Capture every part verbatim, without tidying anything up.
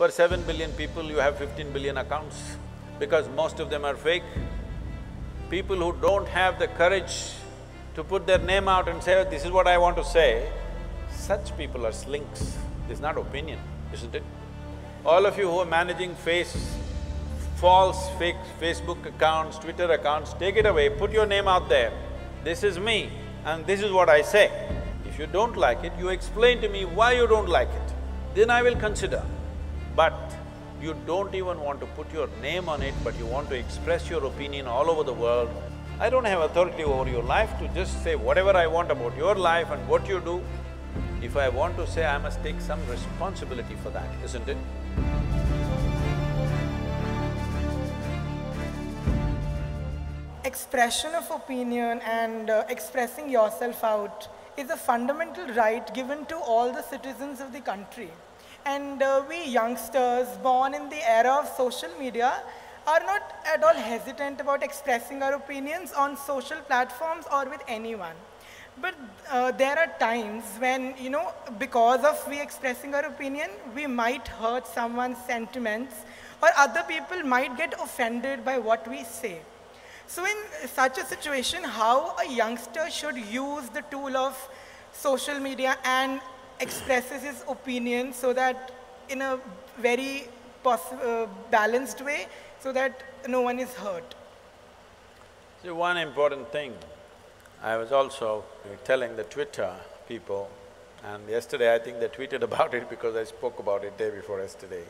For seven billion people, you have fifteen billion accounts because most of them are fake. People who don't have the courage to put their name out and say, "This is what I want to say," such people are slinks. This is not opinion, isn't it? All of you who are managing face, false fake Facebook accounts, Twitter accounts, take it away, put your name out there. This is me and this is what I say. If you don't like it, you explain to me why you don't like it, then I will consider. But you don't even want to put your name on it, but you want to express your opinion all over the world. I don't have authority over your life to just say whatever I want about your life and what you do. If I want to say, I must take some responsibility for that, isn't it? Expression of opinion and uh, expressing yourself out is a fundamental right given to all the citizens of the country. And uh, we youngsters born in the era of social media are not at all hesitant about expressing our opinions on social platforms or with anyone. But uh, there are times when, you know, because of we expressing our opinion, we might hurt someone's sentiments or other people might get offended by what we say. So in such a situation, how a youngster should use the tool of social media and expresses his opinion so that in a very uh, balanced way, so that no one is hurt? See, one important thing, I was also telling the Twitter people, and yesterday I think they tweeted about it because I spoke about it day before yesterday,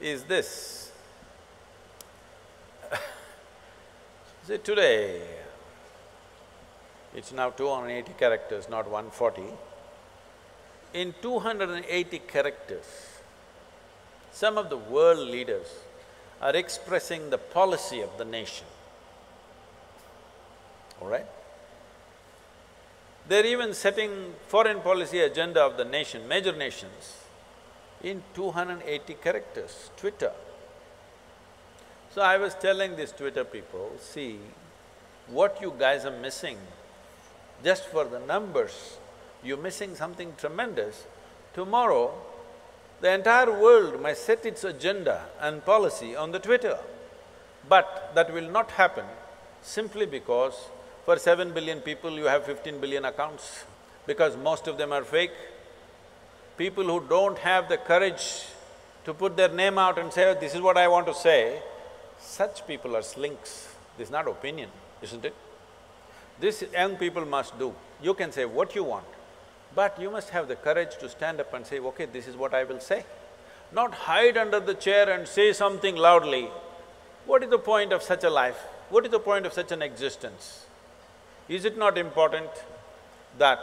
is this. See, today, it's now two hundred eighty characters, not one forty. In two hundred eighty characters, some of the world leaders are expressing the policy of the nation, all right? They're even setting foreign policy agenda of the nation, major nations, in two hundred eighty characters, Twitter. So I was telling these Twitter people, see, what you guys are missing, just for the numbers, you're missing something tremendous. Tomorrow, the entire world may set its agenda and policy on the Twitter, but that will not happen simply because for seven billion people, you have fifteen billion accounts because most of them are fake. People who don't have the courage to put their name out and say, "Oh, this is what I want to say," such people are slinks. This is not opinion, isn't it? This young people must do. You can say what you want, but you must have the courage to stand up and say, "Okay, this is what I will say." Not hide under the chair and say something loudly. What is the point of such a life? What is the point of such an existence? Is it not important that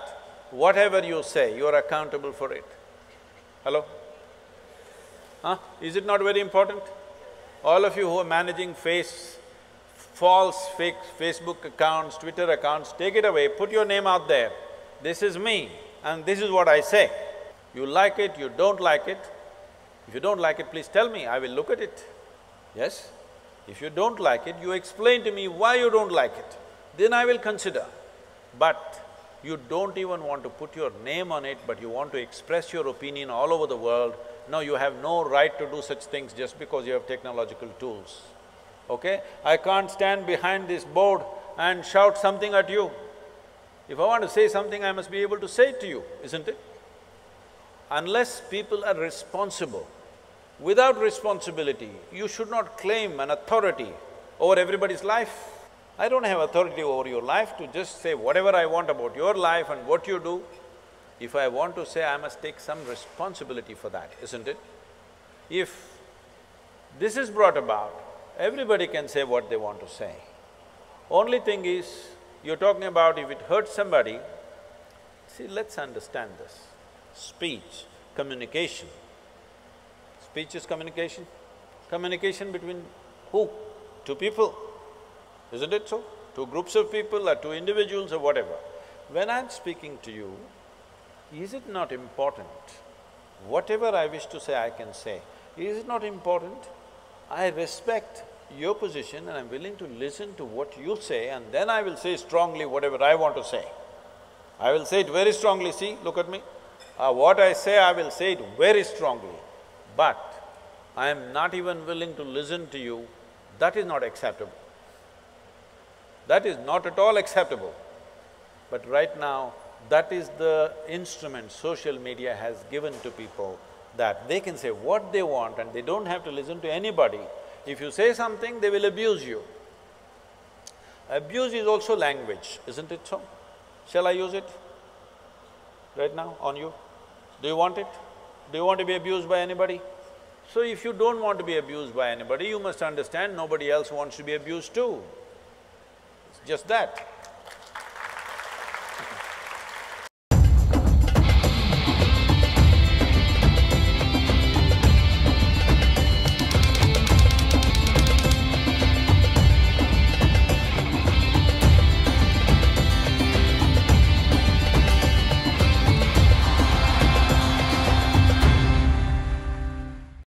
whatever you say, you are accountable for it? Hello? Huh? Is it not very important? All of you who are managing face, false fake Facebook accounts, Twitter accounts, take it away, put your name out there. This is me and this is what I say. You like it, you don't like it. If you don't like it, please tell me, I will look at it. Yes? If you don't like it, you explain to me why you don't like it, then I will consider. But you don't even want to put your name on it, but you want to express your opinion all over the world. No, you have no right to do such things just because you have technological tools. Okay? I can't stand behind this board and shout something at you. If I want to say something, I must be able to say it to you, isn't it? Unless people are responsible. Without responsibility, you should not claim an authority over everybody's life. I don't have authority over your life to just say whatever I want about your life and what you do. If I want to say, I must take some responsibility for that, isn't it? If this is brought about, everybody can say what they want to say. Only thing is, you're talking about if it hurts somebody. See, let's understand this. Speech, communication. Speech is communication. Communication between who? Two people. Isn't it so? Two groups of people or two individuals or whatever. When I'm speaking to you, is it not important? Whatever I wish to say, I can say. Is it not important? I respect your position and I'm willing to listen to what you say and then I will say strongly whatever I want to say. I will say it very strongly, see, look at me. Uh, what I say, I will say it very strongly. but I am not even willing to listen to you, that is not acceptable. That is not at all acceptable. But right now, that is the instrument social media has given to people, that they can say what they want and they don't have to listen to anybody. If you say something, they will abuse you. Abuse is also language, isn't it so? Shall I use it right now on you? Do you want it? Do you want to be abused by anybody? So if you don't want to be abused by anybody, you must understand nobody else wants to be abused too. It's just that.